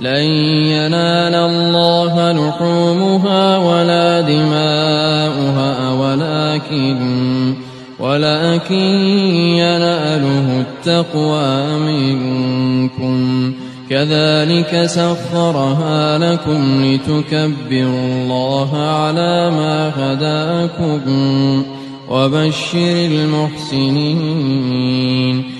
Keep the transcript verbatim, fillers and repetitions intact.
لن ينال الله لحومها ولا دماؤها ولكن ولكن يناله التقوى منكم كذلك سخرها لكم لتكبروا الله على ما هداكم وبشر المحسنين.